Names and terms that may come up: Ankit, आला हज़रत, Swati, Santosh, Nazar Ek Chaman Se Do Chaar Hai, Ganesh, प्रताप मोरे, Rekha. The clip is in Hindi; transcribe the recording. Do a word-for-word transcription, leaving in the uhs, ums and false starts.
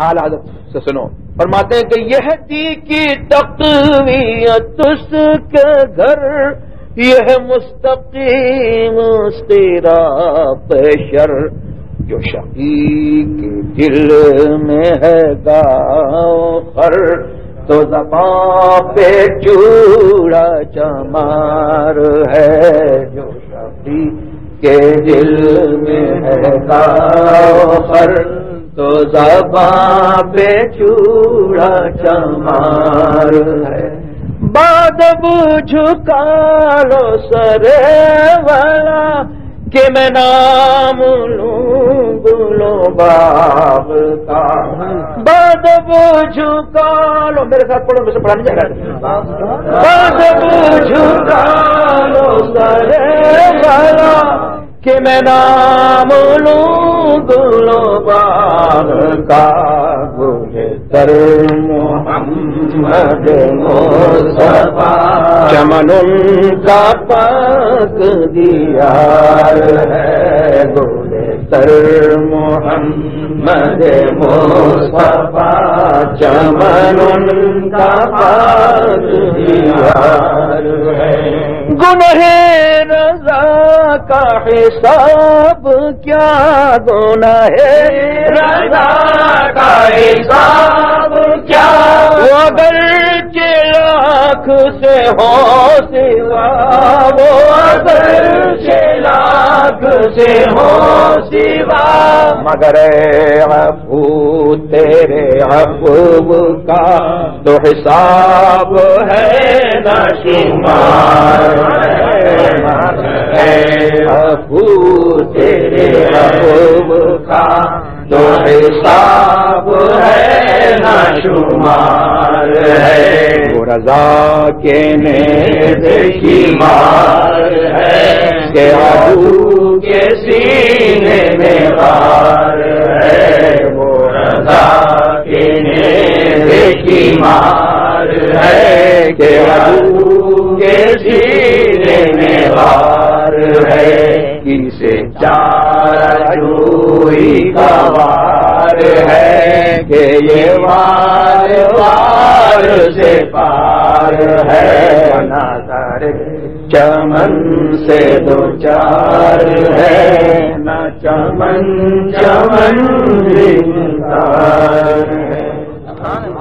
आला हज़रत से सुनो, फरमाते हैं कि यह दी की तकवीयत उसके घर, यह मुस्तकीम तेरा पेशर, जो शकी के दिल में है गाओ खर, तो ज़बां पे चूड़ा चमार है, जो शकी के दिल में है गाओ खर, तो ज़बां पे चूड़ा चमार है। बाद झुका लो सरे वाला, कि मैं नाम लूं गुलो बाब का, बाद झुका लो, मेरे साथ पढ़ो, मुझसे पढ़ा नहीं जा रहा है। बाद झुका लो सरे वाला, कि मैं नाम लूं गुलो बाब का, तर मोहम्मद मुस्तफा चमन उनका पाक दियार है, गोले तर मोहम्मद मुस्तफा चमन उनका पाक दियार है। गुनाह रज़ा का हिसाब क्या, गुनाह रज़ा का हिसाब क्या, वो अगर के लाख से हो सिवा, वो अगर के लाख से हो सिवा, मगर अफू तेरे अफू का तो हिसाब है ना शुमार है, अफू तेरे अफू का तो हिसाब है ना शुमार है, रज़ा के नेज़ की मार है, के आबू के सीने में वार है, वो रज़ा के नेज़ की मार है, के आबू के सीने में वार है, किसे चारजोई का वार है, के ये वार वार से पार है, नाज़ार चमन से दो चार है, ना चमन चमन से तार है।